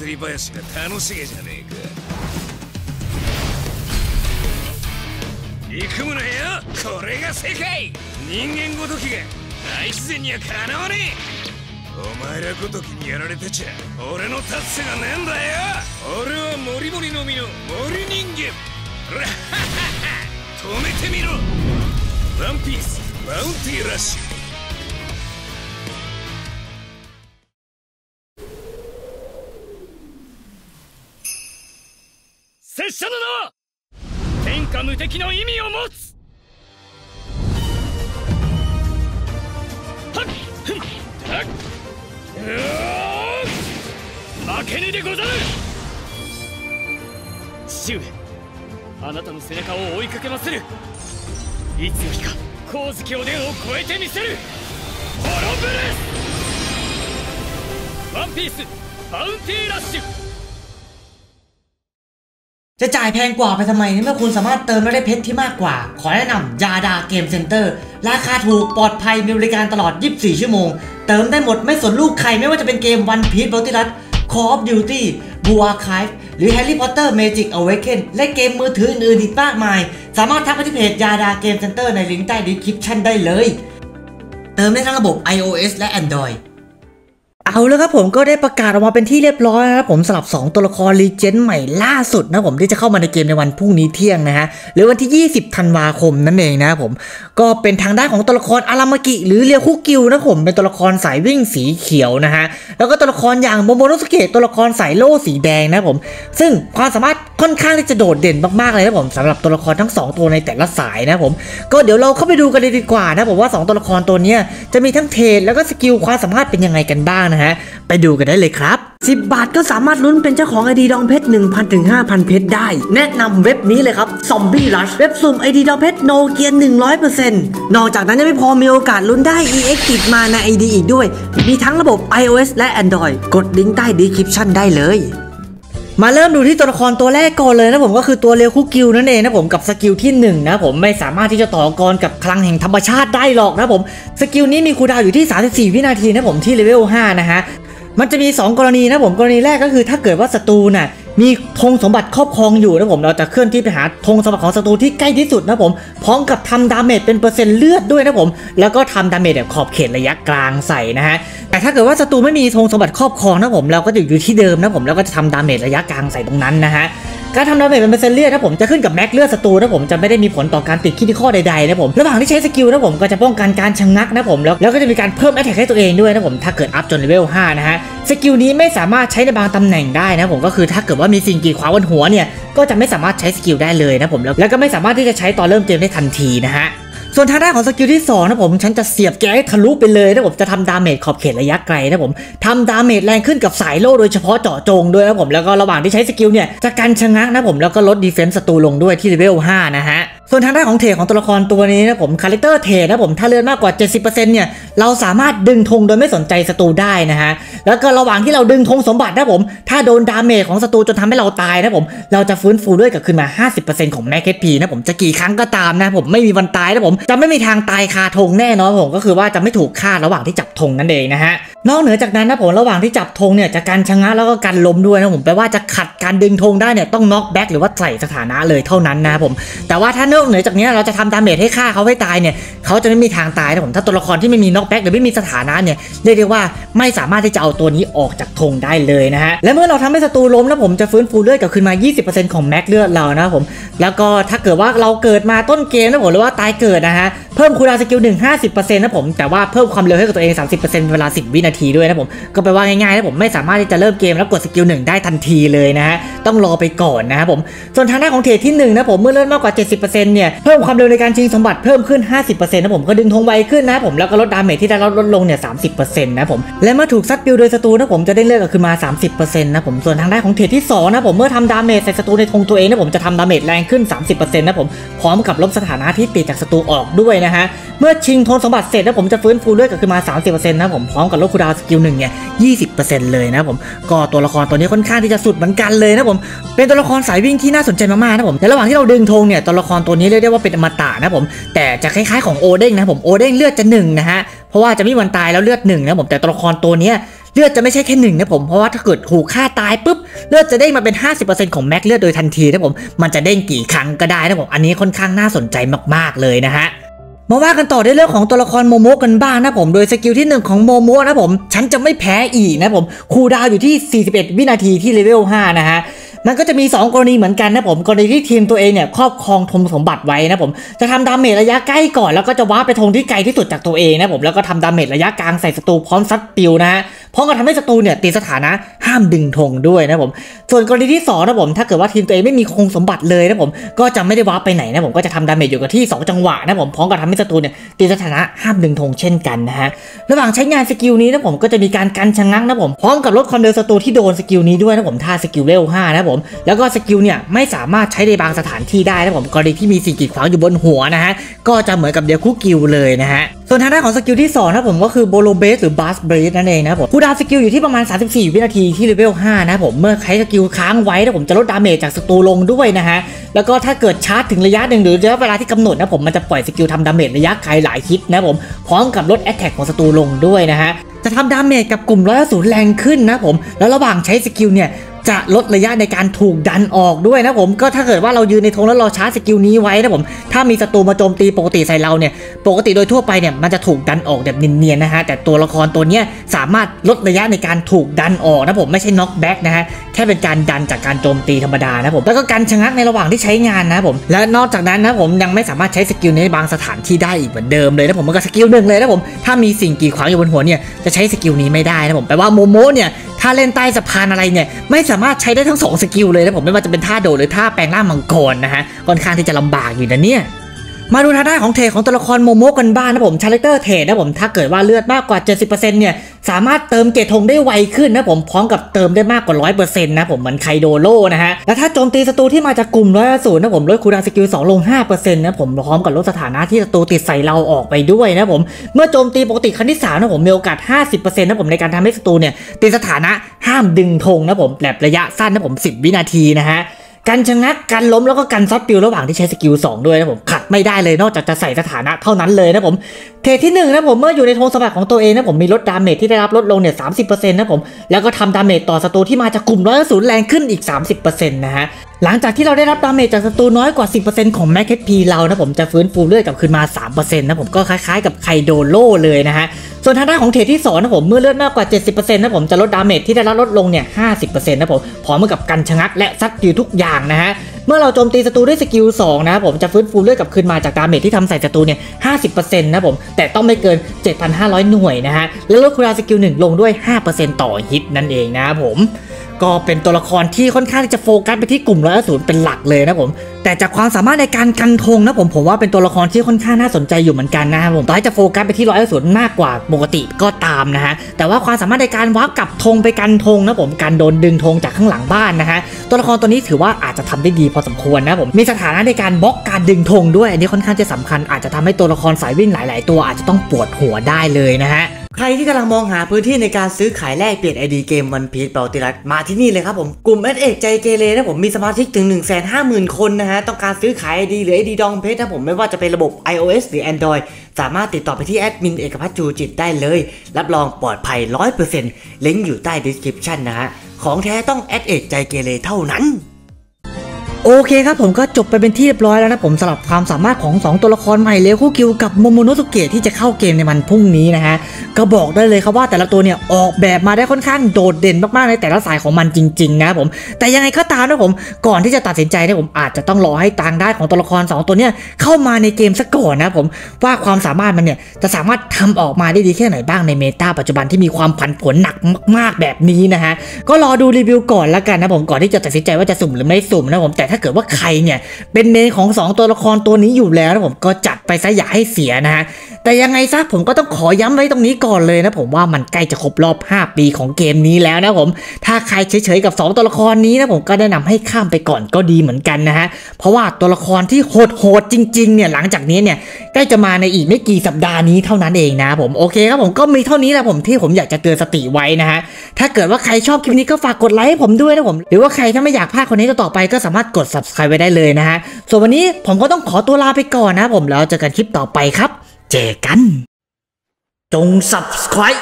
祭り林が楽しげじゃねえか。憎むなよ、これが世界。人間ごときが大自然にはかなわねえ。お前らごときにやられてちゃ俺の達成がねえんだよ。俺はモリモリの実の森人間。ラッハッハッハ止めてみろ。ワンピースバウンティーラッシュ。拙者の名は天下無敵の意味を持つ。はっふんはっ負けねでござる。父上、あなたの背中を追いかけまする。いつの日か光月おでんを超えてみせる。滅ぶる。ワンピースバウンティーラッシュ。จะจ่ายแพงกว่าไปทำไมเมื่อคุณสามารถเติมและได้เพชรที่มากกว่าขอแนะนำยาดาเกมเซ็นเตอร์ราคาถูกปลอดภัยมีบริการตลอด24ชั่วโมงเติมได้หมดไม่สนลูกใครไม่ว่าจะเป็นเกม One Piece Bounty Rush Call of Duty Blue Archive หรือ Harry Potter Magic Awaken และเกมมือถืออื่นอีกมากมายสามารถทักไปที่เพจยาดาเกมเซ็นเตอร์ในลิงก์ใต้ดีคริปชั่นได้เลยเติมได้ทั้งระบบ iOS และ Androidเอาแล้วครับผมก็ได้ประกาศออกมาเป็นที่เรียบร้อยนะครับผมสำหรับ2ตัวละครรีเจนต์ใหม่ล่าสุดนะผมที่จะเข้ามาในเกมในวันพรุ่งนี้เที่ยงนะฮะหรือวันที่20ธันวาคมนั่นเองนะครับผมก็เป็นทางด้านของตัวละครอารามากิหรือเรียวคุกิวนะผมเป็นตัวละครสายวิ่งสีเขียวนะฮะแล้วก็ตัวละครอย่างโมโมโนสุเกะตัวละครสายโล่สีแดงนะผมซึ่งความสามารถค่อนข้างที่จะโดดเด่นมากๆเลยนะผมสำหรับตัวละครทั้ง2ตัวในแต่ละสายนะผมก็เดี๋ยวเราเข้าไปดูกันเลยดีกว่านะผมว่า2ตัวละครตัวนี้จะมีทั้งเทรดแล้วก็สกิลความสามารถเป็นยังไงกันบ้างนะฮะไปดูกันได้เลยครับ10 บาทก็สามารถลุ้นเป็นเจ้าของ ID ดองเพชร 1,000 ถึง 5,000 เพชรได้แนะนำเว็บนี้เลยครับ Zombie Rush เว็บสุ่ม ID ดองเพชรโนเกีย 100% นอกจากนั้นยังไม่พอมีโอกาสลุ้นได้ EX ติดมาใน ID อีกด้วยมีทั้งระบบ iOS และ Android กดลิงก์ใต้ description ได้เลยมาเริ่มดูที่ตัวละครตัวแรกก่อนเลยนะผมก็คือตัวเรียวคุกิวนั่นเองนะผมกับสกิลที่1นะผมไม่สามารถที่จะต่อกรกับคลังแห่งธรรมชาติได้หรอกนะผมสกิลนี้มีคูลดาวน์อยู่ที่34วินาทีนะผมที่เลเวล5นะฮะมันจะมี2กรณีนะผมกรณีแรกก็คือถ้าเกิดว่าศัตรูน่ะมีธงสมบัติครอบครองอยู่นะผมเราจะเคลื่อนที่ไปหาธงสมบัติของศัตรูที่ใกล้ที่สุดนะผมพร้อมกับทำดาเมจเป็นเปอร์เซ็นต์เลือดด้วยนะผมแล้วก็ทำดาเมจแบบขอบเขตระยะกลางใส่นะฮะแต่ถ้าเกิดว่าศัตรูไม่มีธงสมบัติครอบครองนะผมเราก็จะอยู่ที่เดิมนะผมแล้วก็จะทำดาเมจระยะกลางใส่ตรงนั้นนะฮะการทำดาเมจเป็นเปอร์เซ็นต์เลือดนะผมจะขึ้นกับแม็กเลือดศัตรูนะผมจะไม่ได้มีผลต่อการติดคิดข้อใดๆนะผมระหว่างที่ใช้สกิลนะผมก็จะป้องกันการชะงักนะผมแล้วก็จะมีการเพิ่มแอตแทคให้ตัวเองด้วยนะผมถ้าเกิดอัพจนเลเวล5นะฮะสกิลนี้ไม่สามารถใช้ในบางตำแหน่งได้นะผมก็คือถ้าเกิดว่ามีสิ่งกีดขวางบนหัวเนี่ยก็จะไม่สามารถใช้สกิลได้เลยนะผมแล้วก็ไม่สามารถที่จะใช้ตอนเริ่มเกมได้ทันทีนะฮะส่วนทางด้านของสกิลที่2นะผมฉันจะเสียบแกให้ทะลุไปเลยนะผมจะทำดาเมจขอบเขตระยะไกลนะผมทำดาเมจแรงขึ้นกับสายโล่โดยเฉพาะเจาะจงด้วยนะผมแล้วก็ระหว่างที่ใช้สกิลเนี่ยจะกันชะงักนะผมแล้วก็ลดดีเฟนส์ศัตรูลงด้วยที่เลเวล5นะฮะส่วนทางด้านของเทรดของตัวละครตัวนี้นะผมคาแรคเตอร์เทรดนะผมถ้าเลือดมากกว่า 70% เนี่ยเราสามารถดึงธงโดยไม่สนใจศัตรูได้นะฮะแล้วก็ระหว่างที่เราดึงธงสมบัตินะผมถ้าโดนดาเมจของศัตรูจนทำให้เราตายนะผมเราจะฟื้นฟูด้วยกลับขึ้นมา 50% ของแม็ก HP นะผมจะกี่ครั้งก็ตามนะผมไม่มีวันตายนะผมจะไม่มีทางตายคาธงแน่นอนผมก็คือว่าจะไม่ถูกฆ่าระหว่างที่จับธงนั่นเองนะฮะนอกเหนือจากนั้นนะผมระหว่างที่จับธงเนี่ยจะการชะงักแล้วก็การล้มด้วยนะผมแปลว่าจะขัดการดึงธงได้เนี่ยต้องน็อกแบ็กหรือว่าใส่สถานะเลยเท่านั้นนะผมแต่ว่าถ้านอกเหนือจากนี้เราจะทำดาเมจให้ฆ่าเขาให้ตายเนี่ยเขาจะไม่มีทางตายนะผมถ้าตัวละครที่ไม่มีน็อกแบ็กหรือไม่มีสถานะเนี่ยเรียกได้ว่าไม่สามารถที่จะเอาตัวนี้ออกจากธงได้เลยนะฮะและเมื่อเราทำให้ศัตรูล้มนะผมจะฟื้นฟูเลือดกลับคืนมา 20% ของแม็กเลือดเรานะผมแล้วก็ถ้าเกิดว่าเราเกิดมาต้นเกมนะผมหรือว่าตายเกิดนะฮะเพิ่มคูลดาวน์สกิล 50% นะผมแต่ว่าเพิ่มความเร็วให้กับตัวเอง 30% เวลา10วินาทีด้วยนะผมก็แปลว่าง่ายๆนะผมไม่สามารถที่จะเริ่มเกมแล้วกดสกิล1ได้ทันทีเลยนะฮะต้องรอไปก่อนนะครับผมส่วนทางด้านของเทรดที่1นะผมเมื่อเลื่อนมากกว่า 70% เนี่ยเพิ่มความเร็วในการชิงสมบัติเพิ่มขึ้น 50% นะผมก็ดึงธงไวขึ้นนะผมแล้วก็ลดดาเมจที่ได้ลดลงเนี่ย 30% นะผมและเมื่อถูกซัดบิลโดยศัตรูนะผมจะได้เลือดกลับคืนมา 30% นะผมส่วนทางด้านของเทรดที่2นะผมเมื่อทำดาเมจใส่ศัตรูในธงตัวเองนะผมจะทำดาเมจแรงขึ้น 30% นะผมพร้อมกับลบสถานะที่ติดจากศัตรูออกด้วยนะฮะเมื่อชิงธงสมบัติเสร็จนะผมจะฟื้นฟูเลือดกลับคืนมา 30% นะผมพร้อมกับลบคูลดาวน์สกิล1เนี่ย 20% เลยนะผมก็ตัวละครตัวนี้ค่อนข้างที่จะสุดเหมือนกันเลยนะผมเป็นตัวละครสายวิ่งที่น่าสนใจมากๆนะผมในระหว่างที่เราดึงธงเนี่ยตัวละครตัวนี้เรียกได้ว่าเป็นอมตะนะผมแต่จะคล้ายๆของโอเด้งนะผมโอเด้งเลือดจะ1นะฮะเพราะว่าจะไม่วันตายแล้วเลือด1นะผมแต่ตัวละครตัวนี้ เลือดจะไม่ใช่แค่หนึ่งนะผมเพราะว่าถ้าเกิดถูกฆ่าตายปุ๊บเลือดจะเด้งมาเป็น 50% ของแม็กเลือดโดยทันทีนะผมมันจะเด้งกี่ครั้งก็ได้นะผมอันนี้ค่อนข้างน่าสนใจมากๆเลยนะฮะมาว่ากันต่อในเรื่องของตัวละครโมโมะกันบ้างนะผมโดยสกิลที่1ของโมโมะนะผมฉันจะไม่แพ้อีกนะผมคูลดาวน์อยู่ที่41วินาทีที่เลเวล5นะฮะมันก็จะมี2กรณีเหมือนกันนะผมกรณีที่ทีมตัวเองเนี่ยครอบครองธงสมบัติไว้นะผมจะทำดาเมจระยะใกล้ก่อนแล้วก็จะว้าไปธงที่ไกลที่สุดจากตัวเองนะผมแล้วก็ทำดาเมจระยะกลางใส่ศัตรูพร้อมซัดปิวนะฮะพร้อมกับทำให้ศัตรูเนี่ยติดสถานะห้ามดึงธงด้วยนะผมส่วนกรณีที่2นะผมถ้าเกิดว่าทีมตัวเองไม่มีธงสมบัติเลยนะผมก็จะไม่ได้ว้าไปไหนนะผมก็จะทำดาเมจอยู่กับที่2จังหวะนะผมพร้อมกับทำให้ศัตรูเนี่ยติดสถานะห้ามดึงธงเช่นกันนะฮะระหว่างใช้งานสกิลนี้นะผมก็จะมีการกันชะงักนะผมพร้อมกับลดความเร็วศัตรูที่โดนสกิลนี้ด้วยนะผมถ้าสกิลเลเวล5นะผมแล้วก็สกิลเนี่ยไม่สามารถใช้ในบางสถานที่ได้นะผมกรณีที่มีสิ่งกีดขวางอยู่บนหัวนะฮะก็จะเหมือนกับเดียคุกิลเลยนะฮะส่วนทางด้านของสกิลที่2นะผมก็คือโบโลเบสหรือบาสเบสนั่นเองนะผมคูลดาวน์สกิลอยู่ที่ประมาณ34วินาทีที่เลเวล5นะผมเมื่อใช้สกิลค้างไว้นะผมจะลดดาเมจจากศัตรูลงด้วยนะฮะแล้วก็ถ้าเกิดชาร์จถึงระยะหนึ่งหรือเวลาที่กำหนดนะผมมันจะปล่อยสกิลทำดาเมจระยะไกลหลายฮิตนะผมพร้อมกับลดแอตแทกของศัตรูลงด้วยนะฮะจะทำดาเมจกับกลุ่มร้อยศูนย์แรงขึ้นนะผมแล้วระหว่างใช้สกิลเนี่ยจะลดระยะในการถูกดันออกด้วยนะผมก็ถ้าเกิดว่าเรายืนในธงแล้วรอชาร์จสกิลนี้ไว้นะผมถ้ามีศัตรูมาโจมตีปกติใส่เราเนี่ยปกติโดยทั่วไปเนี่ยมันจะถูกดันออกแบบเนียนๆนะฮะแต่ตัวละครตัวเนี้ยสามารถลดระยะในการถูกดันออกนะผมไม่ใช่น็อกแบ็กนะฮะแค่เป็นการดันจากการโจมตีธรรมดานะผมแล้วก็การชะงักในระหว่างที่ใช้งานนะผมและนอกจากนั้นนะผมยังไม่สามารถใช้สกิลในบางสถานที่ได้อีกเหมือนเดิมเลยนะผมมันก็สกิลหนึ่งเลยนะผมถ้ามีสิ่งกีดขวางอยู่บนหัวเนี่ยจะใช้สกิลนี้ไม่ได้นะผมแปลว่าโมโมะเนี่ยถ้าเล่นใต้สะพานอะไรเนี่ยไม่สามารถใช้ได้ทั้ง2สกิลเลยนะผมไม่ว่าจะเป็นท่าโดดหรือท่าแปลงร่างมังกรนะฮะค่อนข้างที่จะลำบากอยู่นะเนี่ยมาดูทางด้านของเทรดของตัวละครโมโมะกันบ้างนะผมชาร์เลเตอร์เทรดนะผมถ้าเกิดว่าเลือดมากกว่า 70% เนี่ยสามารถเติมเกตธงได้ไวขึ้นนะผมพร้อมกับเติมได้มากกว่า 100% นะผมเหมือนไคโดโร่นะฮะและถ้าโจมตีศัตรูที่มาจากกลุ่มร้อยศูนย์นะผมลดคูลดาวน์สกิล2ลง 5% นะผมพร้อมกับลดสถานะที่ศัตรูติดใส่เราออกไปด้วยนะผมเมื่อโจมตีปกติครั้งที่3นะผมมีโอกาส 50% นะผมในการทำให้ศัตรูเนี่ยติดสถานะห้ามดึงธงนะผมแบบระยะสั้นนะผม10วินาทีนะฮะกันชะงักกันล้มแล้วก็กันซัดปิวระหว่างที่ใช้สกิล2ด้วยนะผมขัดไม่ได้เลยนอกจากจะใส่สถานะเท่านั้นเลยนะผมเทรดที่1นะผมเมื่ออยู่ในธงสมบัติของตัวเองนะผมมีลดดาเมจที่ได้รับลดลงเนี่ย 30% นะผมแล้วก็ทำดาเมจต่อศัตรูที่มาจากกลุ่มร้อยศูนย์แรงขึ้นอีก 30% นะฮะหลังจากที่เราได้รับดาเมจจากศัตรูน้อยกว่า 10% ของแม็ก HP เรานะผมจะฟื้นฟูเลือดกลับคืนมา 3% นะผมก็คล้ายๆกับไคโดโร่เลยนะฮะส่วนทางด้านของเทรดที่2นะผมเมื่อเลือดมากกว่า 70% นะผมจะลดดาเมจที่ได้รับลดลงเนี่ย 50% นะผมพร้อมกับกันชะงักและซัดอยู่ทุกอย่างนะฮะเมื่อเราโจมตีศัตรูด้วยสกิล2นะผมจะฟื้นฟูเลือดกลับคืนมาจากดาเมจที่ทำใส่ศัตรูเนี่ย 50% นะผมแต่ต้องไม่เกิน 7,500 หน่วยนะฮะแล้วลดคูลดาวน์สกิล1ลงด้วย 5% ต่อฮิตนั่นเองนะผมก็เป็นตัวละครที่ค่อนข้างจะโฟกัสไปที่กลุ่มร้อยศูนย์เป็นหลักเลยนะผมแต่จากความสามารถในการกันธงนะผมว่าเป็นตัวละครที่ค่อนข้างน่าสนใจอยู่เหมือนกันนะครับผมต่อให้จะโฟกัสไปที่ร้อยศูนย์มากกว่าปกติก็ตามนะฮะแต่ว่าความสามารถในการวักกับธงไปกันธงนะผมการโดนดึงธงจากข้างหลังบ้านนะฮะตัวละครตัวนี้ถือว่าอาจจะทำได้ดีพอสมควรนะผมมีสถานะในการบล็อกการดึงธงด้วยอันนี้ค่อนข้างจะสำคัญอาจจะทำให้ตัวละครสายวิ่งหลายๆตัวอาจจะต้องปวดหัวได้เลยนะฮะใครที่กำลังมองหาพื้นที่ในการซื้อขายแลกเปลี่ยน ID เกม One Piece Bounty Rush มาที่นี่เลยครับผมกลุ่ม SX ใจเกเรนะผมมีสมาชิกถึง 150,000 คนนะฮะต้องการซื้อขาย ID หรือ ID ดองเพชรนะผมไม่ว่าจะเป็นระบบ iOS หรือ Android สามารถติดต่อไปที่แอดมินเอกพัฒน์จูจิตได้เลยรับรองปลอดภัย 100% ลิงก์อยู่ใต้ description นะฮะของแท้ต้อง SX ใจเกเรเท่านั้นโอเคครับผมก็จบไปเป็นที่เรียบร้อยแล้วนะผมสำหรับความสามารถของ2ตัวละครใหม่เลคู่กิวกับโมโมโนสุเกะที่จะเข้าเกมในวันพรุ่งนี้นะฮะก็บอกได้เลยครับว่าแต่ละตัวเนี่ยออกแบบมาได้ค่อนข้างโดดเด่นมากๆในแต่ละสายของมันจริงๆนะผมแต่ยังไงก็ตามนะผมก่อนที่จะตัดสินใจนะผมอาจจะต้องรอให้ทางด้านของตัวละคร2ตัวเนี่ยเข้ามาในเกมซะก่อนนะผมว่าความสามารถมันเนี่ยจะสามารถทำออกมาได้ดีแค่ไหนบ้างในเมตาปัจจุบันที่มีความผันผวนหนักมากๆแบบนี้นะฮะก็รอดูรีวิวก่อนละกันนะผมก่อนที่จะตัดสินใจว่าจะสุ่มหรือไม่สุ่มนะผมแต่ถ้าเกิดว่าใครเนี่ยเป็นเมนของ2ตัวละครตัวนี้อยู่แล้วนะผมก็จัดไปซะอย่าให้เสียนะฮะแต่ยังไงซะผมก็ต้องขอย้ำไว้ตรงนี้ก่อนเลยนะผมว่ามันใกล้จะครบรอบ5ปีของเกมนี้แล้วนะผมถ้าใครเฉยๆกับ2ตัวละครนี้นะผมก็แนะนำให้ข้ามไปก่อนก็ดีเหมือนกันนะฮะเพราะว่าตัวละครที่โหดๆจริงๆเนี่ยหลังจากนี้เนี่ยใกล้จะมาในอีกไม่กี่สัปดาห์นี้เท่านั้นเองนะผมโอเคครับผมก็มีเท่านี้แหละผมที่ผมอยากจะเตือนสติไว้นะฮะถ้าเกิดว่าใครชอบคลิปนี้ก็ฝากกดไลค์ให้ผมด้วยนะผมหรือว่าใครถ้าไม่อยากพลาดคนนี้ต่อไปก็สามารถกด subscribe ไว้ได้เลยนะฮะส่วนวันนี้ผมก็ต้องขอตัวลาไปก่อนนะผมแล้วเจอกันคลิปต่อไปครับเจอกันจง subscribe